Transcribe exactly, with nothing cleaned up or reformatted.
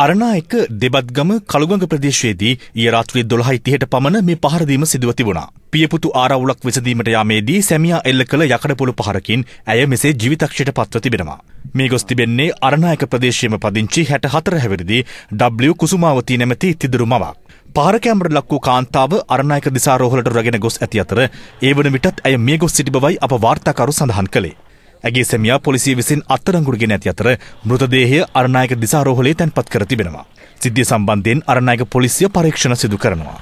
අරණායක දෙබත්ගම කළුගඟ ප්‍රදේශයේදී ඊයේ රාත්‍රියේ දොළහ තිහට පමණ මේ පහර දීම සිදුව තිබුණා. පියපුතු ආරවුලක් විසඳීමට යාමේදී සැමියා එල්ල කළ යකඩ පොළු පහරකින් ඇය මෙසේ ජීවිතක්ෂයට පත්ව තිබෙනවා. මේ ගොස් තිබෙන්නේ අරණායක ප්‍රදේශයේම පදිංචි හැට හතර හැවිරිදී ඩබ්ලිව් කුසුමාවතී නැමැති තිදරු මවක්. පහර කැමරට ලක් වූ කාන්තාව අරණායක දිසාරෝහලට රැගෙන ගොස් ඇති අතර ඒ වන විටත් ඇය මිය ගොස් සිටි බවයි අප වාර්තාකරු සඳහන් කළේ. ඇගේ සැමියා පොලිසිය විසින් අත්අඩංගුවට ගෙන ඇති අතර මෘතදේහය අරණායක දිසාරෝහලේ තැන්පත් කර තිබෙනවා. සිද්ධිය සම්බන්ධයෙන් අරණායක පොලිසිය පරීක්ෂණ සිදු කරනවා.